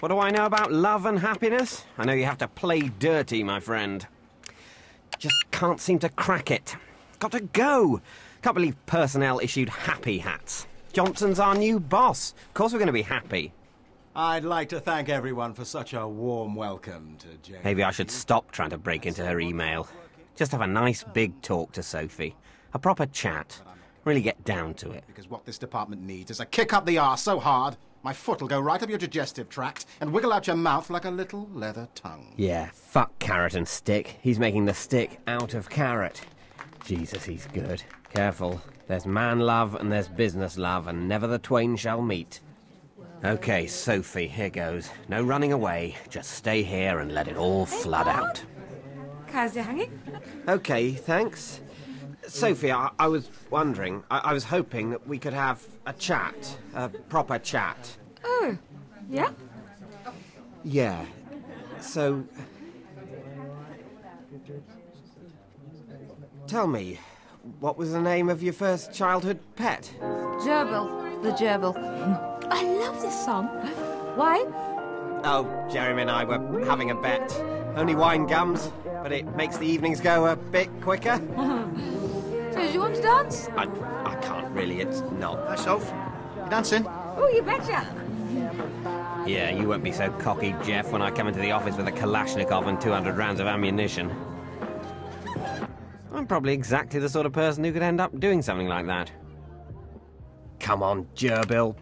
What do I know about love and happiness? I know you have to play dirty, my friend. Just can't seem to crack it. Got to go. Can't believe personnel issued happy hats. Johnson's our new boss. Of course we're going to be happy. I'd like to thank everyone for such a warm welcome to Jeremy. Maybe I should stop trying to break into her email. Just have a nice big talk to Sophie. A proper chat. Really get down to it. Because what this department needs is a kick up the arse so hard, my foot'll go right up your digestive tract and wiggle out your mouth like a little leather tongue. Yeah, fuck carrot and stick. He's making the stick out of carrot. Jesus, he's good. Careful. There's man love and there's business love, and never the twain shall meet. Okay, Sophie, here goes. No running away. Just stay here and let it all flood out. Okay, thanks. Sophie, I was wondering, I was hoping that we could have a chat, a proper chat. Oh, yeah? Yeah, so... Tell me, what was the name of your first childhood pet? Gerbil, the gerbil. I love this song. Why? Oh, Jeremy and I were having a bet. Only wine gums, but it makes the evenings go a bit quicker. So do you want to dance? I can't really, it's not... Hi, Soph. You dancing? Oh, you betcha. Yeah, you won't be so cocky, Jeff, when I come into the office with a Kalashnikov and 200 rounds of ammunition. I'm probably exactly the sort of person who could end up doing something like that. Come on, gerbil.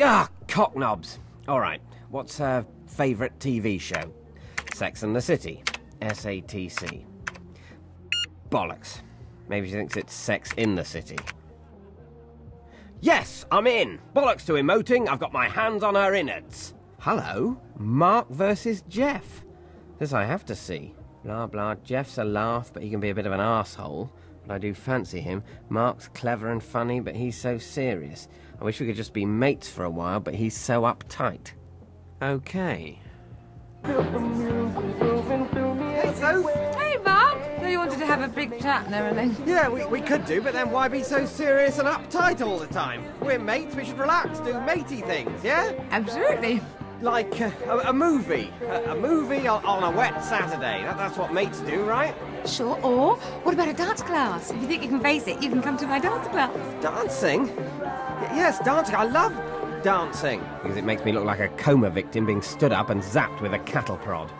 Ah, cocknobs. All right, what's her favourite TV show? Sex and the City. SATC. Bollocks. Maybe she thinks it's Sex in the City. Yes, I'm in. Bollocks to emoting. I've got my hands on her innards. Hello? Mark versus Jeff. This I have to see. Blah, blah. Jeff's a laugh, but he can be a bit of an arsehole. But I do fancy him. Mark's clever and funny, but he's so serious. I wish we could just be mates for a while, but he's so uptight. Okay. Hey, Soph. Hey, Mark. So you wanted to have a big chat and everything. Yeah, we could do, but then why be so serious and uptight all the time? We're mates, we should relax, do matey things, yeah? Absolutely. Like a movie. A movie on a wet Saturday. That's what mates do, right? Sure, or what about a dance class? If you think you can face it, you can come to my dance class. Dancing? Yes, dancing. I love dancing. Because it makes me look like a coma victim being stood up and zapped with a cattle prod.